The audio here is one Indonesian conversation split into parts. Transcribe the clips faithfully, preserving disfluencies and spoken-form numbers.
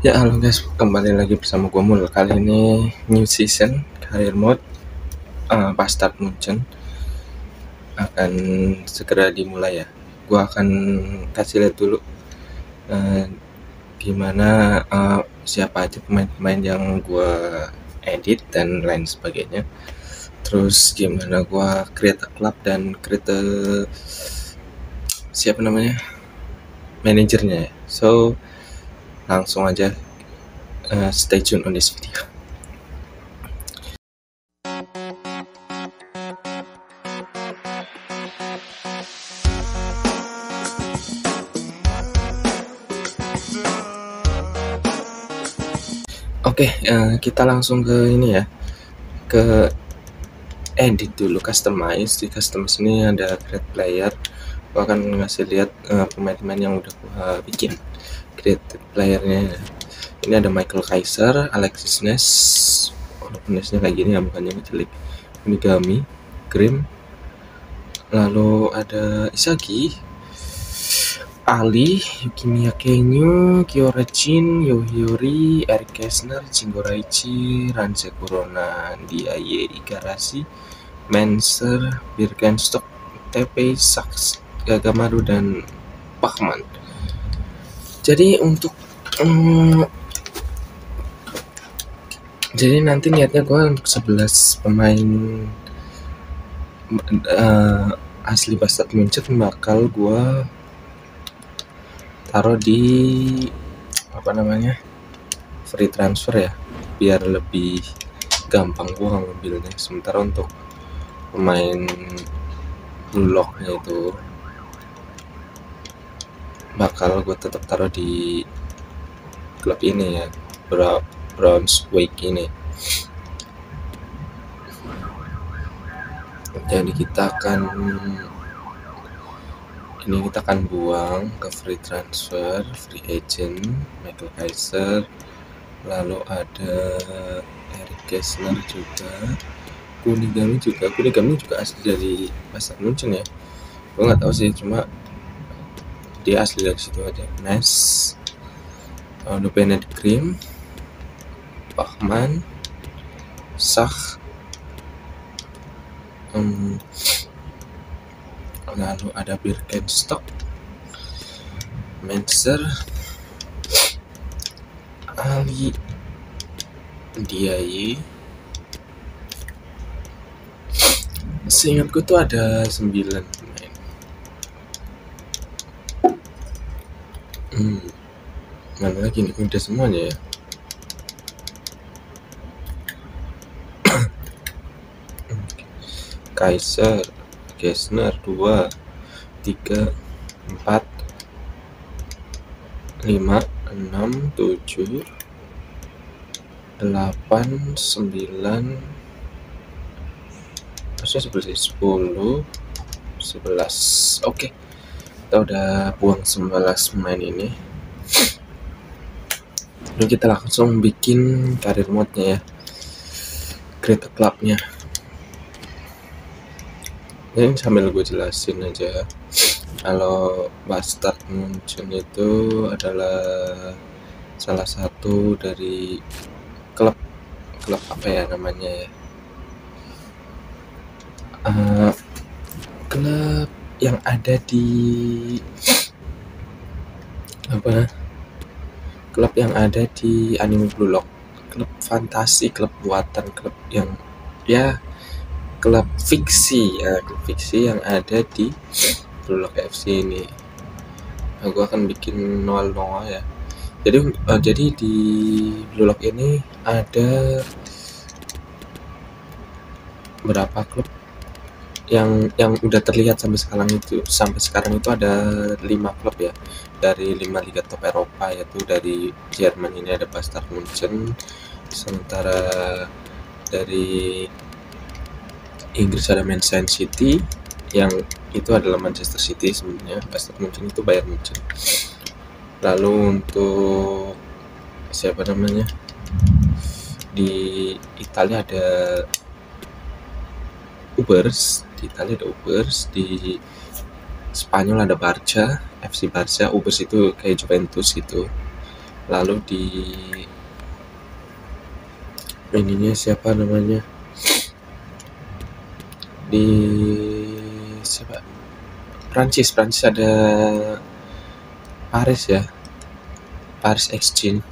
Ya halo guys, kembali lagi bersama gue Mul. Kali ini new season, career mode, uh, Bastard Munchen akan segera dimulai ya. Gue akan kasih lihat dulu uh, gimana uh, siapa aja pemain-pemain yang gue edit dan lain sebagainya. Terus gimana gue create a club dan create a, siapa namanya, manajernya ya. So langsung aja, uh, stay tune on this video. Oke, okay, uh, kita langsung ke ini ya, ke edit dulu, customize. Di customize ini ada create player. Gua akan ngasih lihat pemain-pemain uh, yang udah gua bikin creative playernya. Ini ada Michael Kaiser, Alexis Ness, walaupun Nessnya kayak gini ya, bukannya ngejelik. Kunigami, Grimm, lalu ada Isagi, Ali, Kimiya Kenyu, Kyorechin, Yoyori, Eric Gessler, Shingo Raichi, Ranze Kurona, Daiya Igarashi, Manser, Birkenstock, T P, Saks, Gagamaru, dan Bachmann. Jadi untuk um, jadi nanti niatnya gue untuk sebelas pemain uh, asli Bastard Munchen bakal gue taruh di apa namanya, free transfer ya, biar lebih gampang gue ngambilnya. Sementara untuk pemain Blue Lock itu bakal gue tetap taruh di klub ini ya, Brunswick ini. Jadi kita akan ini kita akan buang ke free transfer, free agent, Michael Kaiser, lalu ada Eric Gessler juga, Kunigami juga, Kunigami juga asli dari Bastard Munchen ya. Gue nggak tahu sih, cuma dia asli dari situ aja. Ness, lalu Benet Grimm, Bachmann, Sach, um, lalu ada Birkenstock, Manser, Ali, Ndiaye. Seingatku tuh ada sembilan pemain. Hmm, mana lagi nih, udah semuanya ya. Kaiser, Gessner, dua, tiga, empat, lima, enam, tujuh, delapan, sembilan, harusnya sebelas, sepuluh, sebelas. Oke, okay. Kita udah buang sebelas pemain ini. Lalu kita langsung bikin karir mode-nya ya, create club-nya. Ini sambil gue jelasin aja, kalau Bastard Munchen itu adalah salah satu dari klub klub apa ya namanya ya, uh, klub yang ada di apa klub yang ada di anime Blue Lock, klub fantasi, klub buatan, klub yang ya klub fiksi ya, klub fiksi yang ada di Blue Lock F C ini. Nah, gue akan bikin Noel Noa ya. Jadi uh, jadi di Blue Lock ini ada berapa klub yang yang udah terlihat sampai sekarang itu sampai sekarang itu ada lima klub ya, dari lima liga top Eropa, yaitu dari Jerman ini ada Bastard Munchen, sementara dari Inggris ada Manchester City, yang itu adalah Manchester City sebenarnya, Bastard Munchen itu Bayern Munchen. Lalu untuk siapa namanya, di Italia ada Ubers, di Italia ada Ubers, di Spanyol ada Barca, F C Barca. Ubers itu kayak Juventus itu. lalu di ininya siapa namanya di siapa Prancis Prancis ada Paris ya Paris Exchange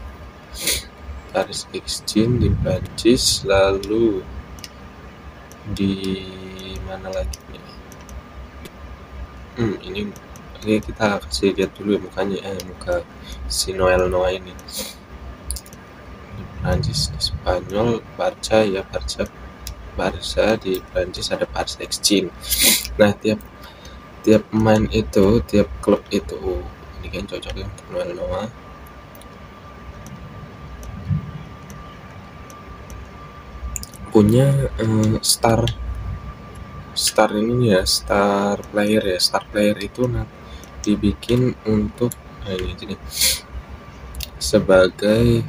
Paris Exchange di Prancis, lalu di mana lagi ini? Hmm, ini oke, kita kasih lihat dulu ya mukanya, eh muka si Noel Noa ini. Di Prancis, di Spanyol, Barca ya Barca, Barca di Prancis ada Paris Exchange. Nah tiap tiap pemain itu, tiap klub itu, oh, ini kan cocoknya untuk Noel Noa. Punya eh, star star ini ya star player ya star player itu nah, dibikin untuk nah ini jadi sebagai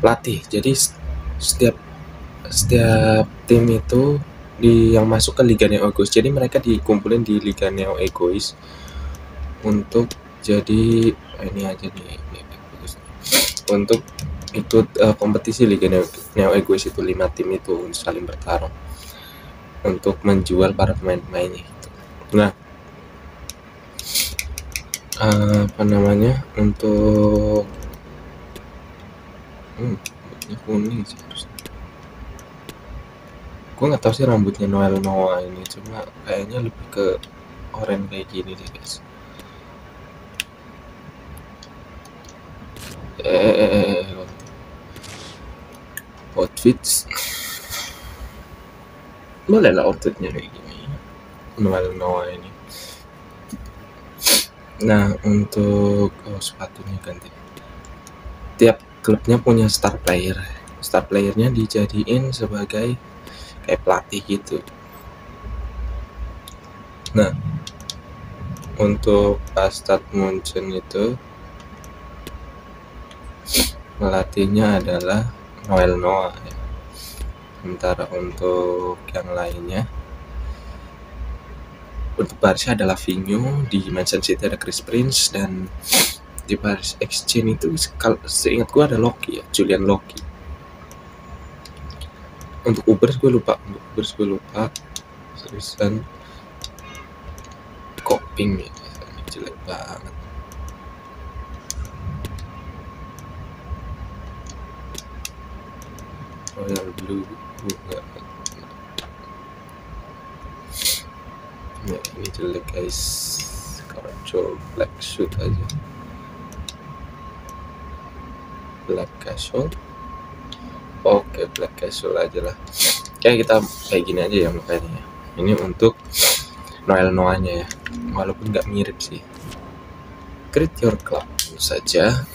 pelatih. Jadi setiap setiap tim itu di yang masuk ke Liga Neo Egois, jadi mereka dikumpulin di Liga Neo Egois untuk jadi ini aja nih ini, untuk ikut uh, kompetisi Liga Neo, Neo Egois itu. Lima tim itu saling bertarung untuk menjual para pemain-pemainnya gitu. Nah uh, apa namanya untuk hmm, rambutnya kuning sih harusnya. Gue nggak tahu sih rambutnya Noel Noa ini, cuma kayaknya lebih ke oranye kayak gini deh guys. eh, eh, eh, eh. Outfits boleh lah, outfitnya kayak gini Noel Noa ini. Nah untuk oh, sepatunya ganti. Tiap klubnya punya star player, star playernya dijadiin sebagai kayak pelatih gitu. Nah untuk Bastard Munchen itu pelatihnya adalah Noel Noa ya. Sementara untuk yang lainnya, untuk Barca adalah Vinho, di Manchester City ada Chris Prince, dan di Paris Exchange itu kalau seingat gue ada Loki ya, Julian Loki. Untuk Uber gue lupa, untuk Uber gue lupa seriusan. Coping ya, ini jelek banget. Royal Blue enggak. Ya ini jelek guys. Sekarang coba black suit aja. Black casual. Oke, black casual aja lah. Kayak kita kayak gini aja ya mukanya. Ini untuk Noel Noanya ya. Walaupun nggak mirip sih. Create your club saja.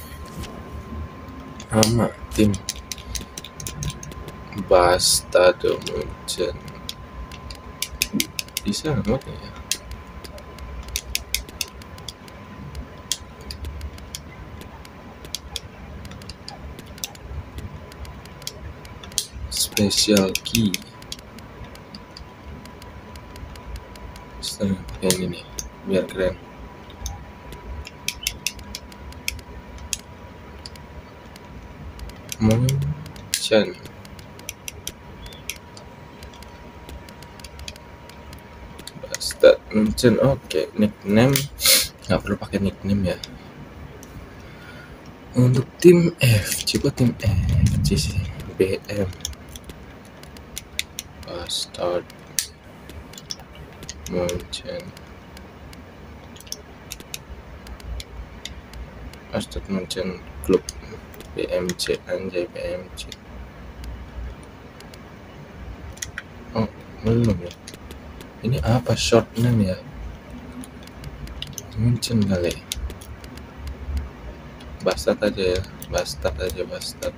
Nama tim Bastard Munchen bisa nggak ya? Special key, setengah kayak ini nih, biar keren. Munchen Munchen, oke, okay. Nickname nggak perlu pakai nickname ya. Untuk tim F, coba tim F C sih, B M, Bastard Munchen, Bastard Munchen klub B M C, anjay B M C. Oh belum ya. Ini apa short name ya? Munchen kali. Bastard aja ya, Bastard aja Bastard.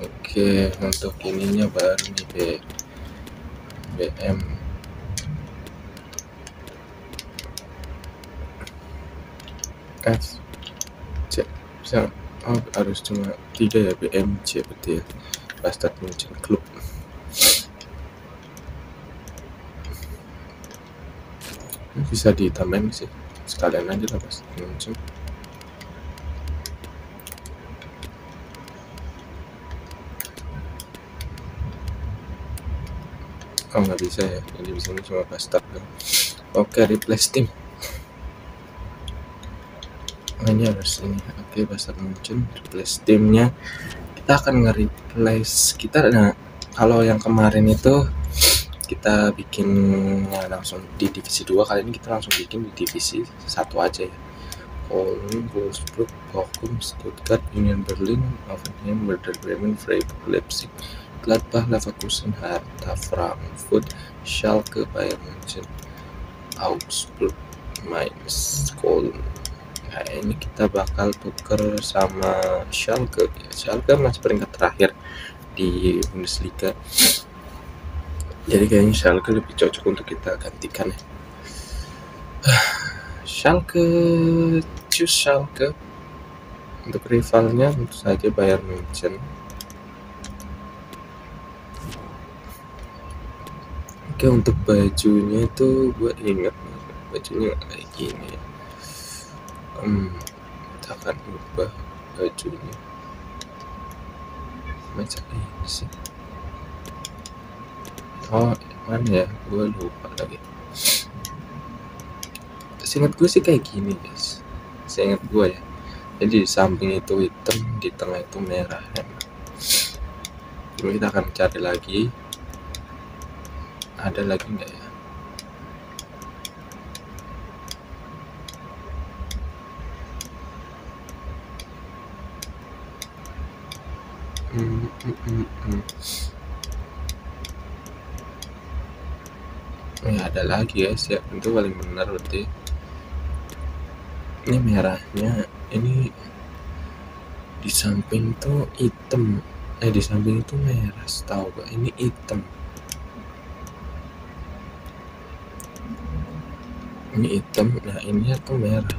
Oke, untuk ininya baru nih B, BM. S, C, bisa. Oh, harus cuma tiga ya B M C berarti ya. Bastard Munchen klub. Bisa ditambahin sih, sekalian aja lah Bastard Munchen. Oh nggak bisa ya, jadi bisa cuma Bastard. Oke, replace tim. Hanya harus ini. Oke, Bastard Munchen replace timnya. Kita akan nge-replace kita. Nah, kalau yang kemarin itu kita bikinnya langsung di divisi dua, kali ini kita langsung bikin di divisi satu aja ya. Köln, Wolfsburg, Bochum, Stuttgart, Union Berlin, Hoffenheim, Werder Bremen, Freiburg, Leipzig, Gladbach, Leverkusen, Hertha, Frankfurt, Schalke, Bayern München, Augsburg, Mainz, Köln. Nah, ini kita bakal tuker sama Schalke. Schalke masih peringkat terakhir di Bundesliga. Jadi kayaknya Schalke lebih cocok untuk kita gantikan ya. Schalke, choose Schalke. Untuk rivalnya tentu saja Bayern München. Oke, untuk bajunya itu gue inget bajunya kayak gini ya. Hmm, kita akan ubah bajunya macam ini sih. Oh, mana ya? Gue lupa lagi. Seingat gue sih kayak gini, guys. Seingat gue ya. Jadi di samping itu hitam, di tengah itu merah. Jadi kita akan cari lagi. Ada lagi nggak ya? Hmm, hmm, hmm, hmm. Ya, ada lagi guys ya, itu paling benar berarti ini merahnya, ini di samping tuh hitam, eh di samping itu merah, setahu gak ini hitam, ini hitam, nah ini tuh merah.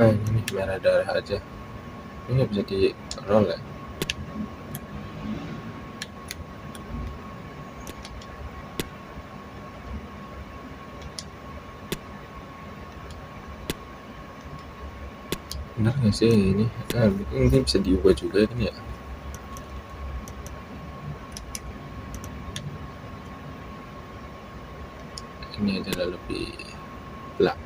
Nah ini merah darah aja, ini gak bisa di roll ya. Benar nggak sih ini? Nah, ini bisa diubah juga kan ya? Ini adalah lebih black.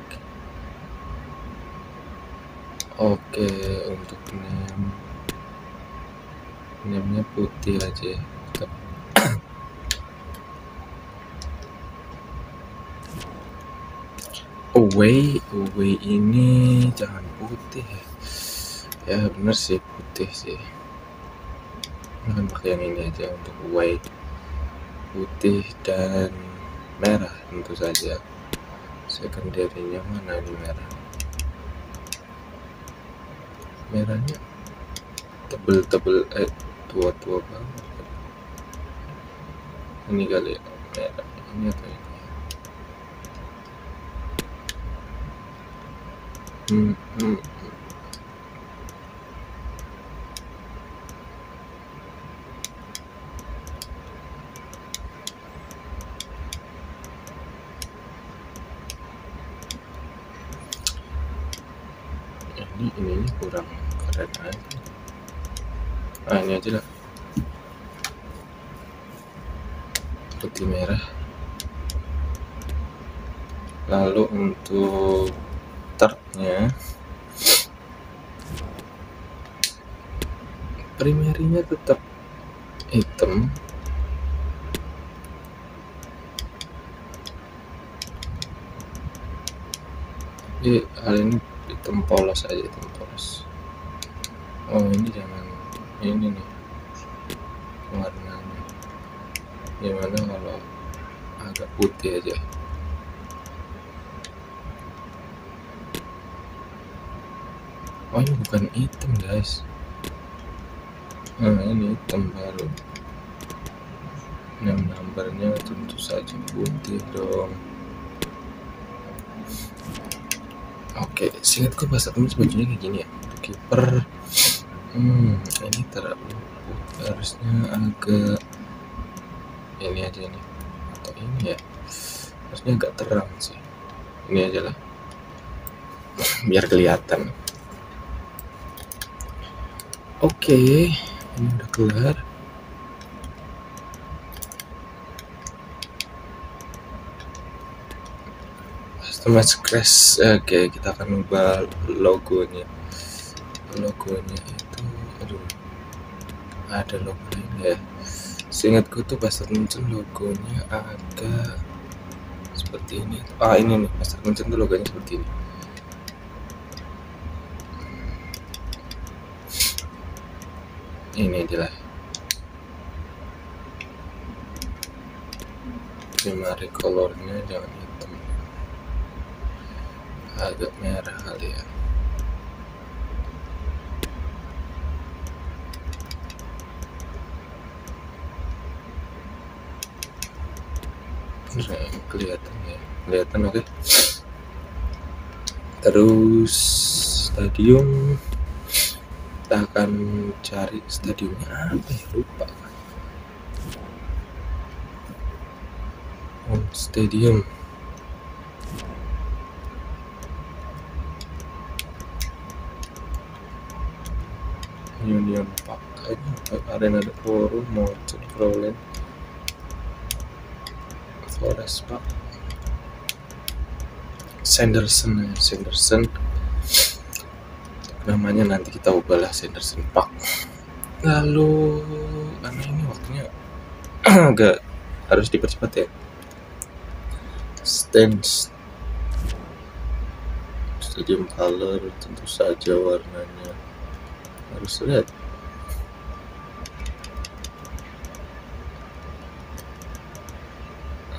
Oke, untuk name, namenya putih aja. Away, away ini jangan putih ya. Ya bener sih, putih sih. Akan pakai yang ini aja untuk away. Putih dan merah tentu saja. Sekunderinya mana ini merah? Merahnya tebel-tebel, eh tua-tua banget. Ini kali ya, merah. Ini apa ini? Hmm, hmm. Ini ininya kurang keren aja. Ah ini aja lah. Putih merah. Lalu untuk ternya primerinya tetap hitam, jadi hal ini hitam polos aja, hitam polos. Oh ini jangan ini nih warnanya, gimana kalau agak putih aja. Oh ini bukan hitam guys. Nah ini hitam baru. Yang gambarnya tentu saja putih dong. Oke, seingatku pas aku bajunya kayak gini ya. Kiper. Hmm, ini terlalu harusnya agak ya ini aja nih atau ini ya, harusnya agak terang sih, ini aja lah biar kelihatan. Oke, ini udah kelar. Mas crash. Oke, kita akan ubah logonya. Logonya itu, aduh, ada logonya. Seingatku tuh Bastard Munchen logonya agak seperti ini. Ah ini nih, Bastard Munchen tuh logonya seperti ini. Ini adalah primary colornya, jangan hitam, agak merah kali ya. Kelihatan ya, kelihatan oke. Okay. Terus stadium kita akan cari stadionnya apa ya, lupa kan. Oh, stadium. Union Park aja, Arena de Forum, Mountain Crowland, Forest Park, Sanderson, Sanderson namanya, nanti kita ubahlah Sanderson Park. Lalu karena ini waktunya agak harus dipercepat ya. Stands, stadium color tentu saja warnanya harus lihat.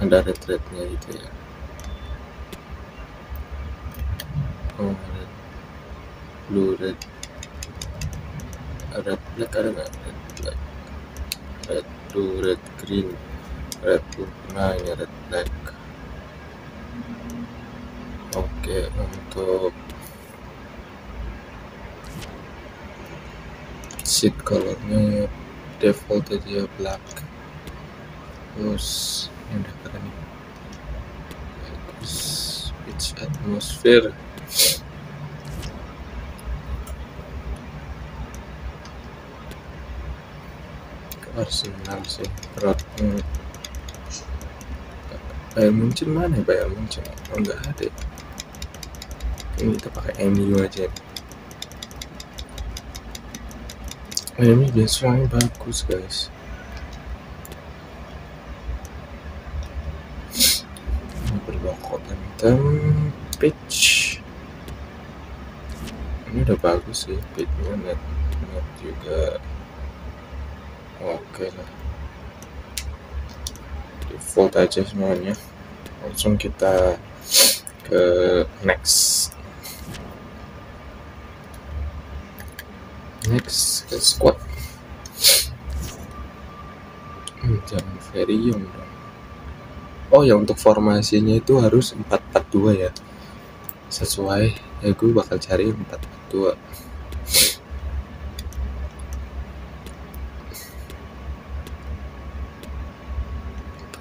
Ada retretnya gitu ya. Oh, red, blue, red, red black ada nggak? Red black, red blue, red green, red blue. Nah ini red black. Oke, untuk sheet colornya default aja black. Terus ini udah keren nih, terus pitch atmosphere Arsenal sih, roadnya Bayern München mana ya, Bayern München oh nggak ada. Ini kita pakai M U aja. Ini biasanya bagus guys. Ini berbokok hitam, pitch. Ini udah bagus sih, pitchnya net, net juga. Oke lah, default aja semuanya. Langsung kita ke next. Next ke squad. Hmm, jangan Ferium dong. Oh ya, untuk formasinya itu harus empat empat dua ya. Sesuai ya, gue bakal cari empat empat dua.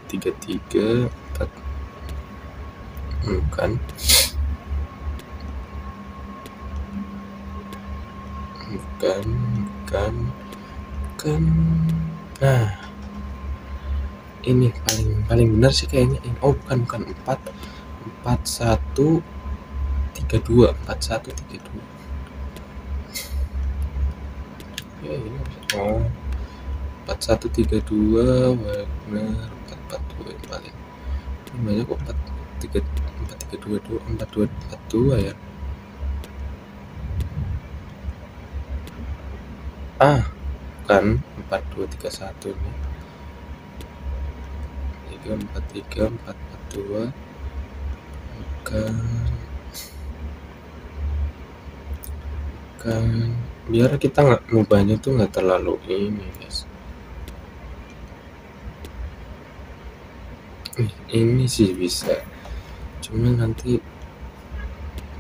tiga tiga empat bukan. Bukan, bukan, bukan. Nah, ini paling paling benar sih kayaknya. Oh, bukan, bukan empat empat satu tiga dua empat satu tiga dua. Ya ini oh empat satu tiga dua benar, empat empat dua yang paling. Ini banyak kok empat tiga empat tiga dua dua empat dua empat dua ya. Ah, kan empat dua tiga satu ini. tiga empat tiga empat empat dua. Kan. Kan biar kita nggak ngubahnya tuh nggak terlalu ini, guys. Ini sih bisa. Cuma nanti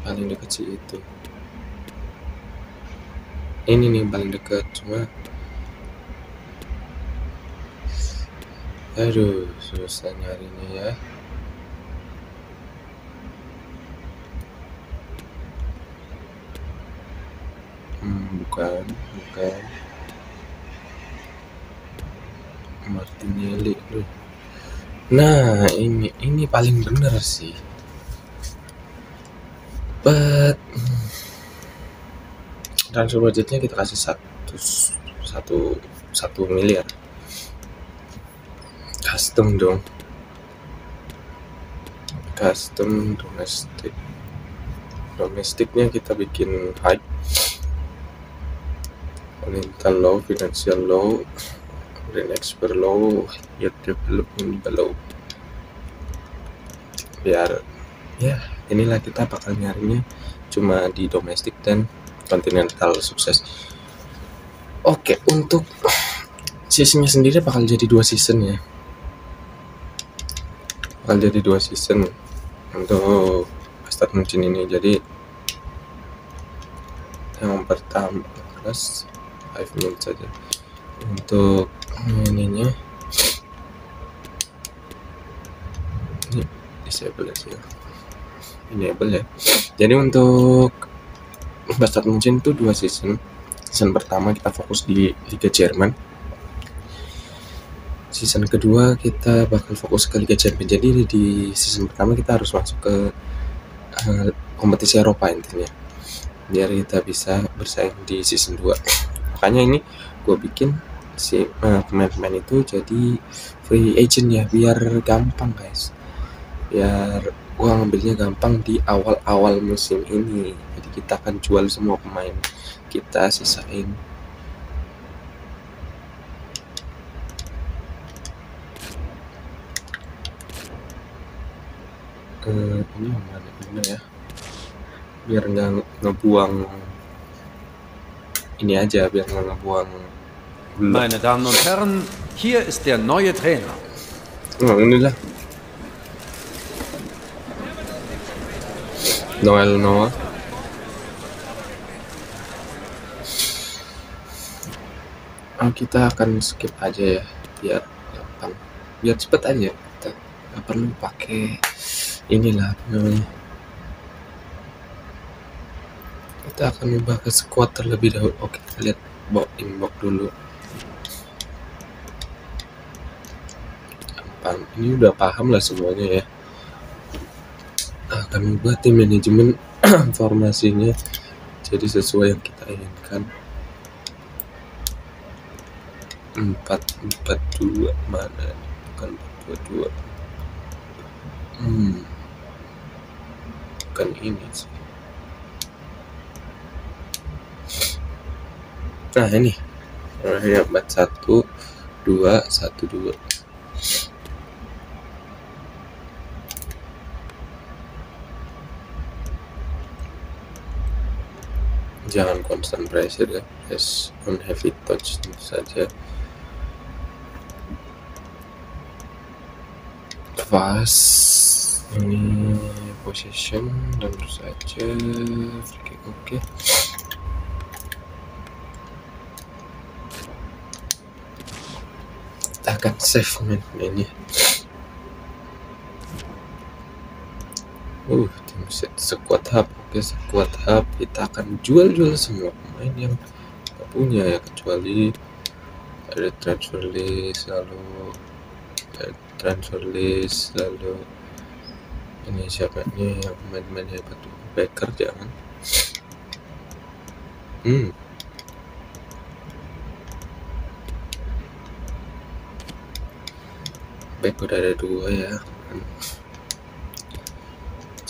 paling dekat sih itu. Ini nih paling dekat, cuma Aduh, susah nyarinya ya. Hmm, bukan, bukan. Martinelli tuh. Nah, ini ini paling bener sih. But transfer budgetnya kita kasih satu satu satu miliar. Custom dong, custom domestik, domestiknya kita bikin high, oriental low, financial low, brand expert low, your development below. Biar ya inilah kita bakal nyarinya cuma di domestik dan continental sukses. Oke, untuk seasonnya sendiri bakal jadi dua season ya. Bakal jadi dua season untuk Bastard Munchen ini. Jadi yang pertama plus lima menit saja untuk ininya. Ini disable ya. Enable ya. Jadi untuk Bastard Munchen itu dua season. Season pertama kita fokus di Liga Jerman. Season kedua kita bakal fokus ke Liga Champions. Jadi di season pertama kita harus masuk ke uh, kompetisi Eropa intinya, biar kita bisa bersaing di season dua. Makanya ini gue bikin si pemain-pemain uh, itu jadi free agent ya, biar gampang guys, biar gue ngambilnya gampang di awal-awal musim ini. Jadi kita akan jual semua pemain, kita sisain ini mana ya, biar nggak ngebuang ini aja, biar nggak ngebuang. Meine Damen und Herren, hier ist der neue Trainer. Oh, inilah Noel Noa. Oh, kita akan skip aja ya, biar gampang, biar cepet aja. Kita nggak perlu pakai inilah namanya. Kita akan ubah ke squad terlebih dahulu. Oke, kita lihat box inbox dulu. Gampang, ini udah paham lah semuanya ya. Nah, kami ubah tim manajemen formasinya jadi sesuai yang kita inginkan. Empat empat dua mana? Bukan empat dua dua. Hmm. Bukan ini sih. Nah ini empat satu dua satu dua. Jangan constant pressure ya, press on heavy touch tentu saja. Fast ini position dan terus aja free kick. Oke, kita akan save main-mainnya. Uh tim set sekuat hub. Oke, sekuat hub kita akan jual-jual semua pemain yang kita punya ya, kecuali ada transfer list, lalu transfer list, lalu ini siapa nih yang pemain-pemain hebat tuh? Backer jangan. Hmm. Back udah ada dua ya.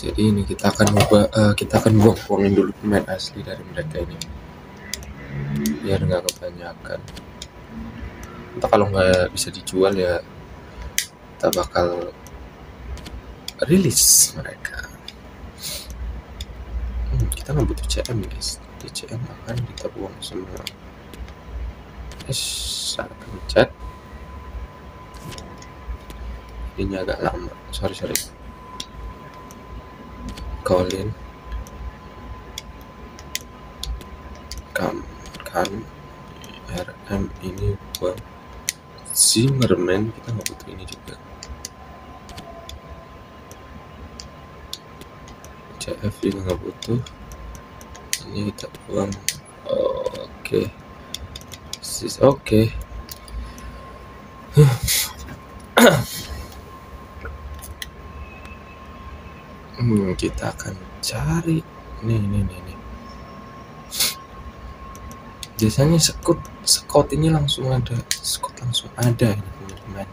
Jadi ini kita akan ubah, uh, kita akan buang-buangin dulu pemain asli dari mereka ini, biar nggak kebanyakan. Entah kalau nggak bisa dijual ya, kita bakal rilis mereka. Hmm, kita nggak butuh C M guys, di C M akan kita buang semua. Yes, saya pencet. Ini agak lama, sorry sorry. Colin, Kam, Kam, R M ini buang. Zimmerman, kita nggak butuh ini juga. C F juga nggak butuh. Ini kita buang. Oke, okay. This is okay. Hmm, kita akan cari nih nih nih nih. Biasanya sekut sekot ini langsung ada, sekot langsung ada ini teman-teman.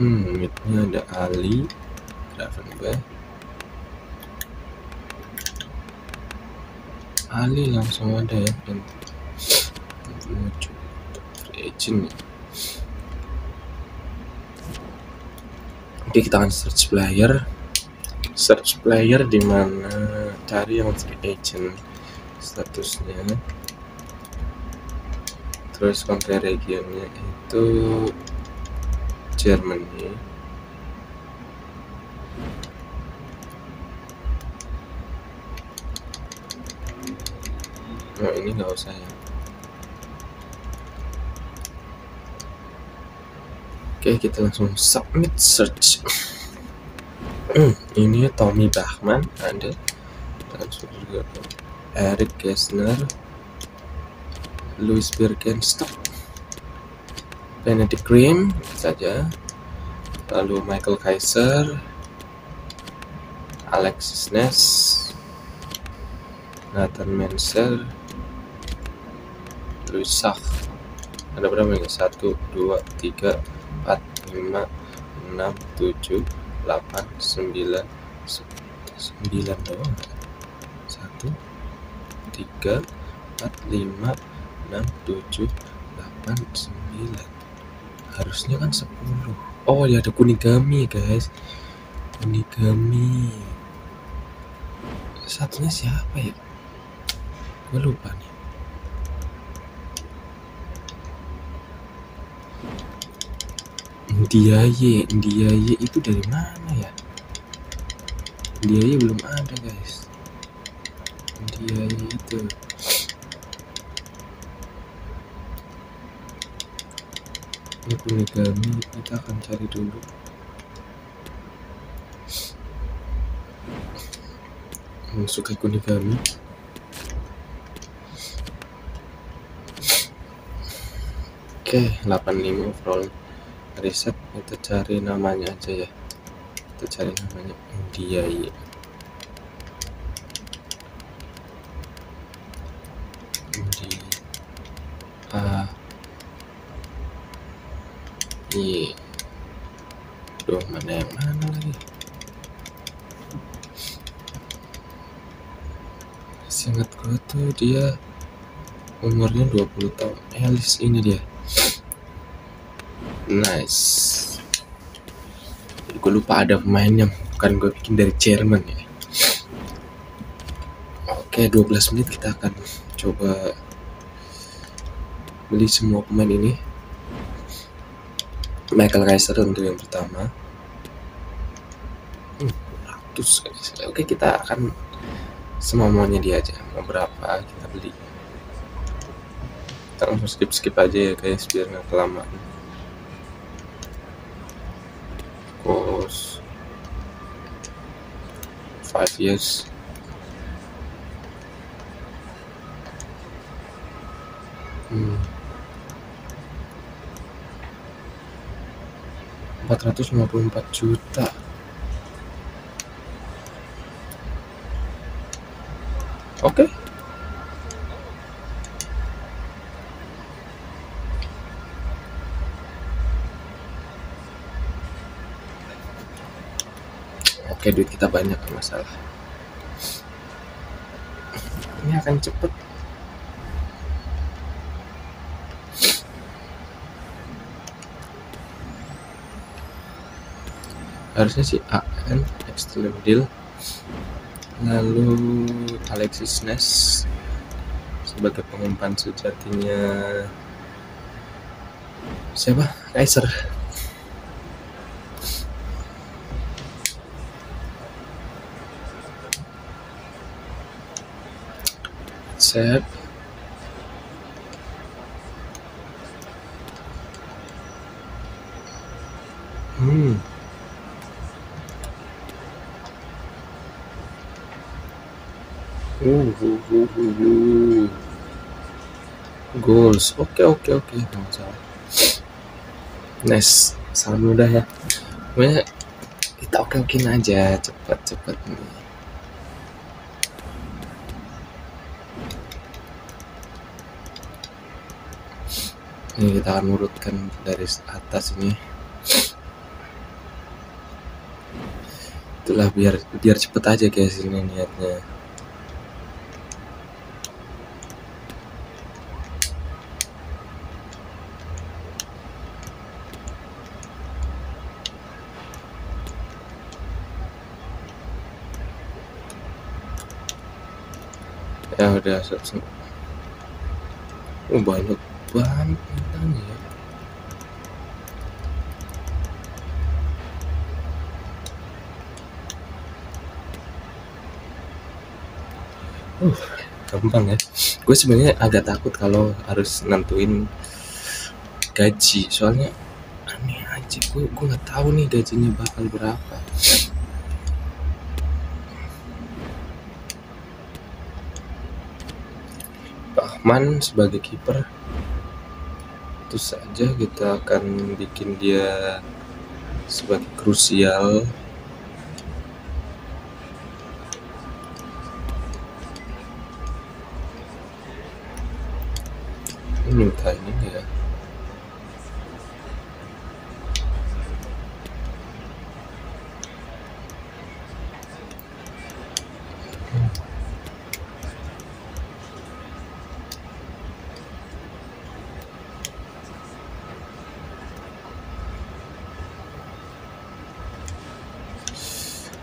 Hmm, midnya ada Ali, Ravenberg. Ali langsung ada ya, dan agent. Oke, kita akan search player, search player di mana, cari yang free agent statusnya, terus country regionnya itu Germany. Oh ini nggak usah ya. Oke, okay, kita langsung submit search. Ini Tommy Bachmann ada, transfer juga Eric Gessler, Louis Birkenstock, Benedict Grimm saja, lalu Michael Kaiser, Alexis Ness, Nathan Manser, Louis Sach. Ada berapa ini? Satu, dua, tiga, empat, lima, enam, tujuh, delapan, sembilan, sembilan doang. Satu, tiga, empat, lima, enam, tujuh, delapan, sembilan. Harusnya kan sepuluh. Oh ya, ada Kunigami guys. Kunigami. Satunya siapa ya? Gue lupa nih. Ndiaye, Ndiaye itu dari mana ya? Ndiaye belum ada guys. Ndiaye itu. Ini Kunigami, kita akan cari dulu. Masuk ke Kunigami. Oke, delapan puluh lima overall. Riset, kita cari namanya aja ya, kita cari namanya Ndiaye. Ndiaye Duh, mana yang mana lagi? Seingat gue tuh dia umurnya dua puluh tahun. Elis ini dia. Nice. Gue lupa ada pemain yang bukan gue bikin dari Jerman ya. Oke, dua belas menit kita akan coba beli semua pemain ini. Michael Kaiser untuk yang pertama. seratus. Oke, kita akan semua maunya dia aja. Mau berapa kita beli. Kita langsung skip-skip aja ya guys, biar nggak kelamaan. five years. Hmm. empat ratus lima puluh empat juta. Oke. Okay. Oke, duit kita banyak, masalah ini akan cepet. Harusnya si A N Extreme Deal, lalu Alexis Ness sebagai pengumpan sejatinya siapa? Kaiser. Set Hmm. Uh, uh, uh, uh, uh. Goals. Oke, okay, oke, okay, oke. Okay. Salah. Nice. Salah mudah ya. Pokoknya kita oke-okein aja, cepat-cepat nih. Ini kita akan urutkan dari atas ini. Itulah biar biar cepet aja guys ini niatnya. Ya udah selesai. Oh, banyak banget ya. Uh, gampang ya. Gue sebenarnya agak takut kalau harus nentuin gaji, soalnya aneh aja. Gue gue nggak tahu nih gajinya bakal berapa. Man sebagai kiper, terus saja kita akan bikin dia sebagai krusial. Ini timing ya.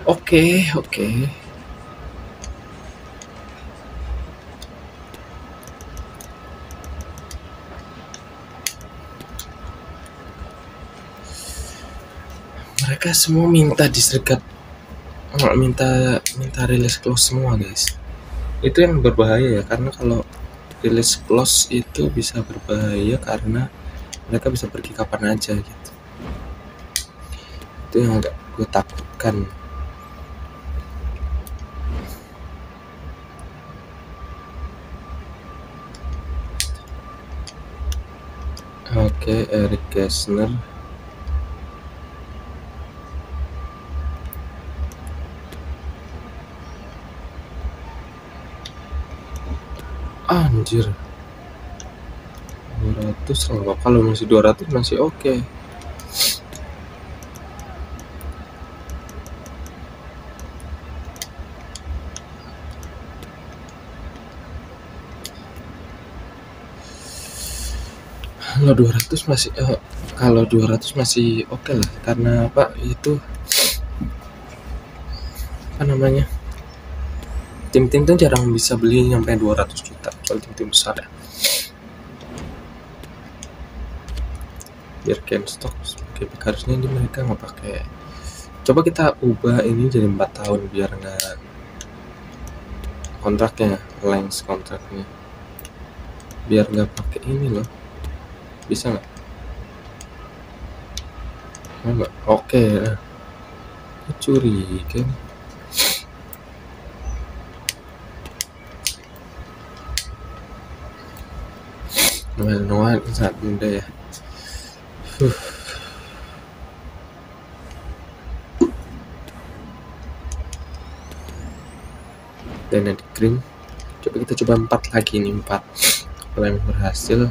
Oke, okay, oke. Okay. Mereka semua minta disregard, nggak minta minta release clause semua guys. Itu yang berbahaya ya, karena kalau release clause itu bisa berbahaya karena mereka bisa pergi kapan aja gitu. Itu yang agak gue takutkan. Oke, okay, Eric Gessler. Anjir. dua ratus enggak, kalau masih dua ratus masih oke. Okay. Kalau dua ratus masih eh, kalau dua ratus masih oke okay lah, karena apa itu apa namanya tim-tim tuh jarang bisa beli sampai dua ratus juta kalau tim-tim besar ya. Birkenstock sebagai harusnya di mereka nggak pakai, coba kita ubah ini jadi empat tahun biar nggak kontraknya length kontraknya biar nggak pakai ini loh. Bisa nggak? Nggak? Oke lah. Curiga. Noel Noa sangat muda ya. Huh. Dan ada Grimm. Coba kita coba empat lagi nih, empat. Kalau yang berhasil.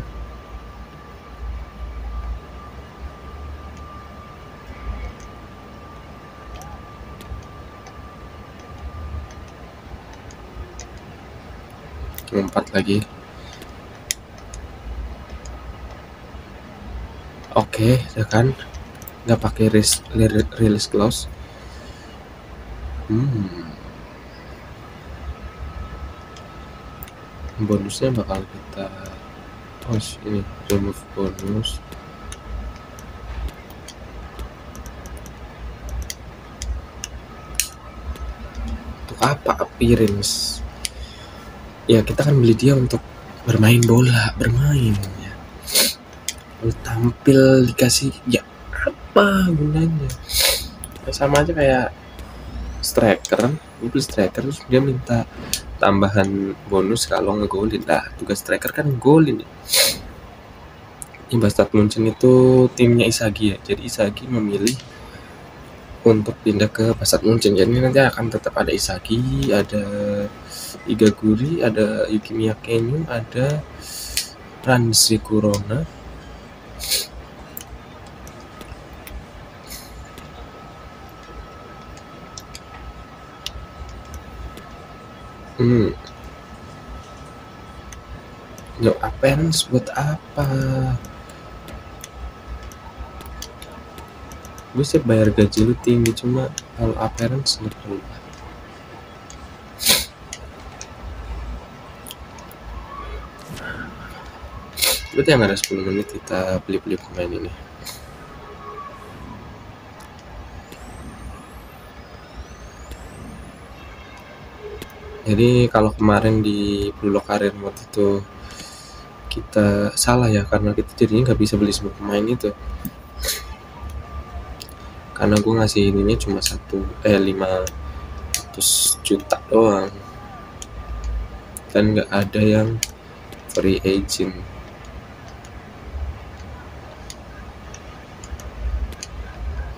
Empat lagi. Oke, okay, ya kan? Nggak pakai release clause. Hmm. Bonusnya bakal kita push ini, remove bonus. Untuk apa appearance? Ya kita akan beli dia untuk bermain bola, bermain ya. Lalu tampil dikasih ya apa gunanya? Ya, sama aja kayak striker, itu striker terus dia minta tambahan bonus kalau ngegolin. Nah, tugas striker kan golin. Ini Bastard Munchen itu timnya Isagi ya. Jadi Isagi memilih untuk pindah ke Bastard Munchen. Jadi nanti akan tetap ada Isagi, ada Igaguri, ada Kimiya Kenyu, ada Ranze Kurona. Hmm. Yo, appearance buat apa? Gue sih bayar gaji lu tinggi, cuma kalau appearance betul. Berarti yang ada sepuluh menit kita beli-beli pemain ini. Jadi kalau kemarin di Blue Lock Career Mode itu kita salah ya, karena kita jadinya nggak bisa beli semua pemain itu, karena gue ngasih ininya cuma satu eh lima ratus juta doang dan nggak ada yang free agent.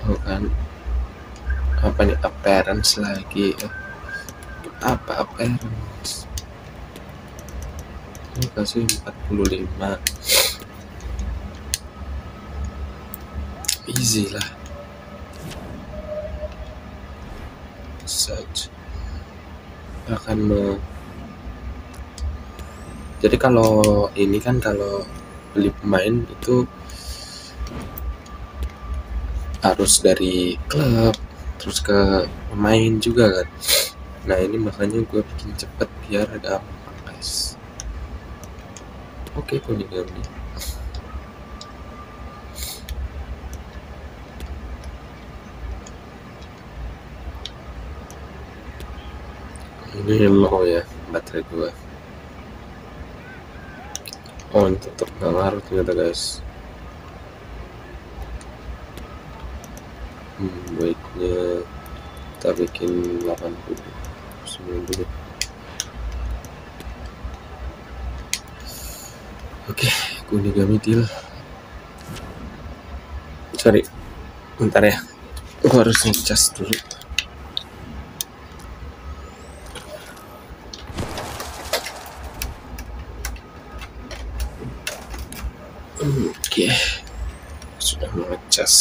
Oh kan, apa nih appearance lagi, apa appearance? Ini kasih empat puluh lima. Easy lah. Search. Akan me... Jadi kalau ini kan kalau beli pemain itu harus dari klub terus ke pemain juga kan. Nah ini makanya gue bikin cepet biar agak gampang guys. Oke, Kunigami. Ini low ya baterai gue. Oh, ini tetep gak ngaruh ternyata guys. Hmm, baiknya kita bikin delapan puluh sembilan puluh. Oke, Kunigami deal. Sorry, bentar ya, gua harus ngecas dulu. Oke, sudah ngecas.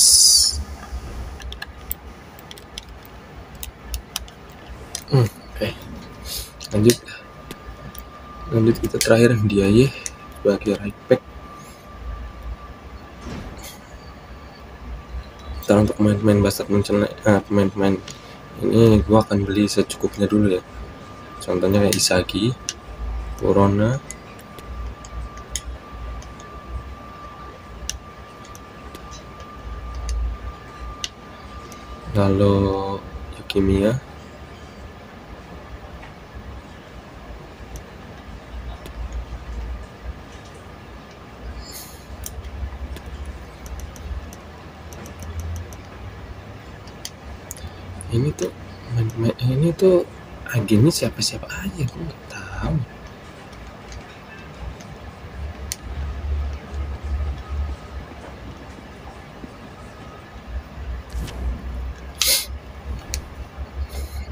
Hmm, oke, lanjut. Lanjut kita terakhir Ndiaye bagi right back. Sekarang untuk pemain-pemain Bastard Munchen, nah, pemain-pemain ini gua akan beli secukupnya dulu ya. Contohnya kayak Isagi, Corona, lalu Yukimiya, ini tuh main-main ini tuh agennya siapa-siapa aja gue nggak tahu.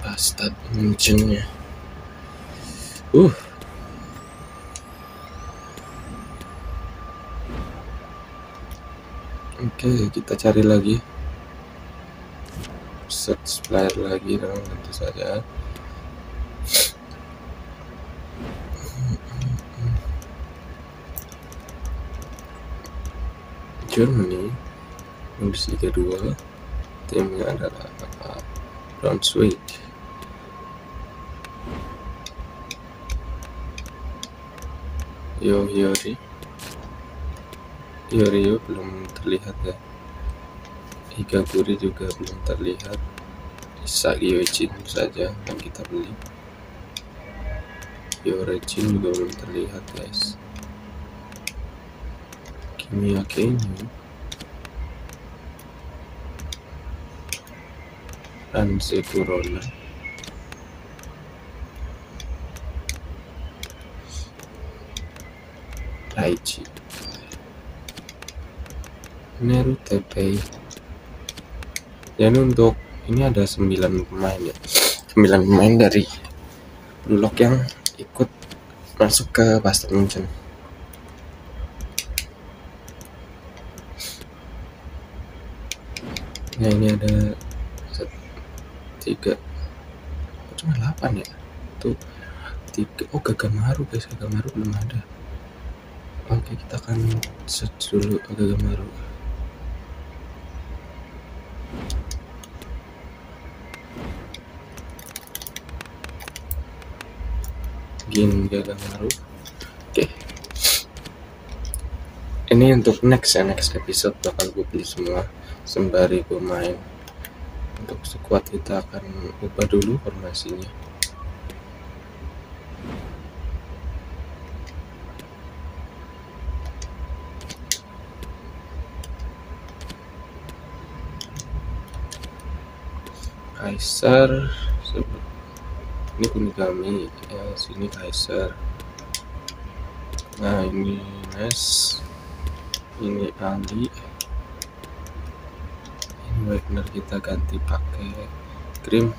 Bastard Munchen ya. Uh oke, okay, kita cari lagi, search player lagi dong, tentu saja. Germany, Bundesliga dua, timnya adalah apa? Brunswick. Yoyori, Yoyori belum terlihat ya. Igaguri juga belum terlihat. Isagi Kyorechin saja yang kita beli. Kyorechin juga belum terlihat guys. Kimiya Kenyu Ranze Kurona. Raichi. Neru T P. Jadi untuk ini ada sembilan pemain ya. sembilan pemain dari Blue Lock yang ikut masuk ke Bastard Munchen. Nah ini ada tiga, cuma delapan ya. Tuh tiga. Oh Gagamaru guys, Gagamaru belum ada. Oke kita akan search dulu Gagamaru. Gin Gagamaru. Oke. Ini untuk next ya, next episode bakal gue beli semua. Sembari pemain untuk squad kita akan ubah dulu formasinya. Kaiser ini Kunigami ya, sini Kaiser. Nah ini Ness, ini Ali. Benar kita ganti pakai Grimm.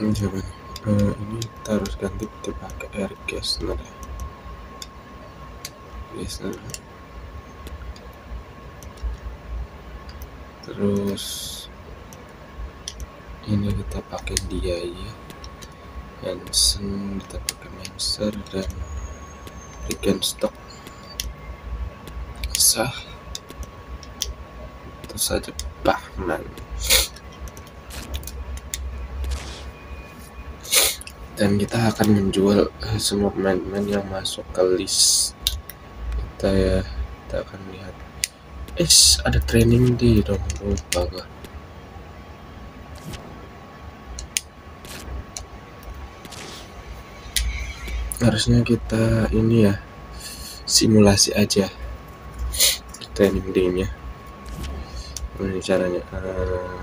Ini coba uh, ini kita harus ganti kita pakai Eric Gessler. Gessler. Terus ini kita pakai Ndiaye. Hansen kita pakai Manser dan Birkenstock. Sah itu saja Bachmann dan kita akan menjual semua pemain-pemain yang masuk ke list kita ya. Kita akan lihat eh ada training di dong lupa gak harusnya kita ini ya simulasi aja training day-nya. Ini caranya uh,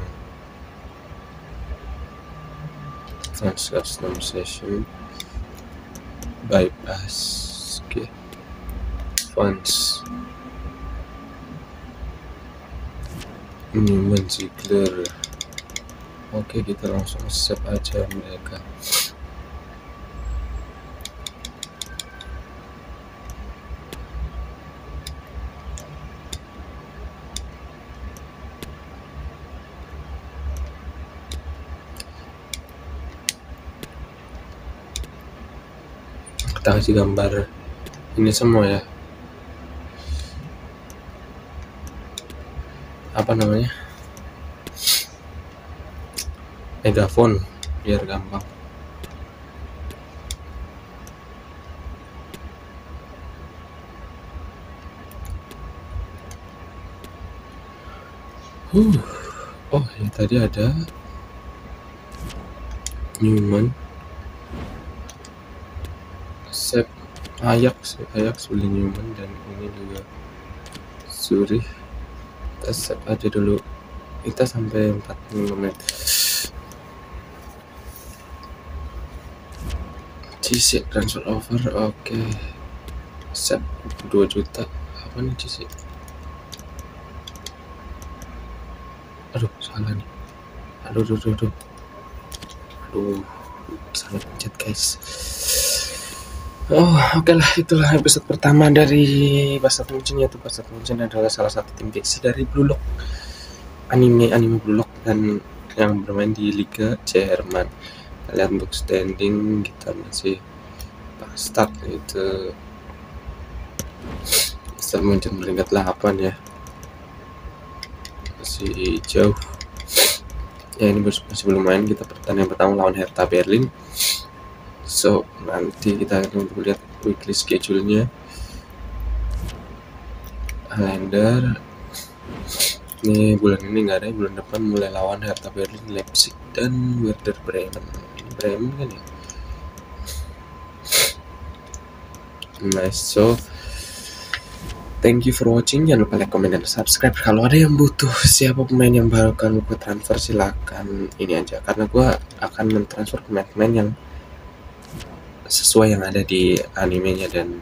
transfer custom session bypass oke okay. Funds ini mencikler oke okay, kita langsung save aja mereka. Kita kasih gambar ini semua ya apa namanya megafon biar gampang. Huh. Oh ya tadi ada Newman Sep ayak ayak beli Newman dan ini juga Zurich. Kita sep aja dulu, kita sampai empat puluh menit. C C transfer over oke okay. Sep dua juta apa nih C C aduh salah nih aduh aduh aduh aduh salah pencet guys. Oh, oke okay lah, itulah episode pertama dari Bastard Munchen, yaitu Bastard Munchen adalah salah satu tim fiksi dari Blue Lock, anime-anime Blue Lock, dan yang bermain di Liga Jerman. Kalian untuk standing, kita masih Bastard, itu Bastard Munchen peringkat delapan ya, masih jauh. Ya ini masih belum main, kita pertandingan pertama lawan Hertha Berlin. So nanti kita akan lihat weekly schedule-nya. Kalender ini bulan ini nggak ada, bulan depan mulai lawan Hertha Berlin, Leipzig dan Werder Bremen. Ini Bremen kan ya. Nice. So Thank you for watching. Jangan lupa like, comment, dan subscribe. Kalau ada yang butuh siapa pemain yang baru akan gue transfer, silakan ini aja, karena gue akan mentransfer pemain-pemain yang sesuai yang ada di animenya dan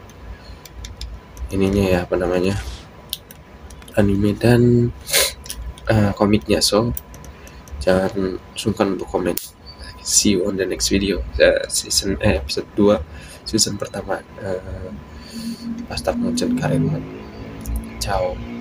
ininya ya, apa namanya, anime dan uh, komiknya. So jangan sungkan untuk komen. See you on the next video. Uh, season eh, episode dua season pertama, uh, Bastard Munchen. Ciao.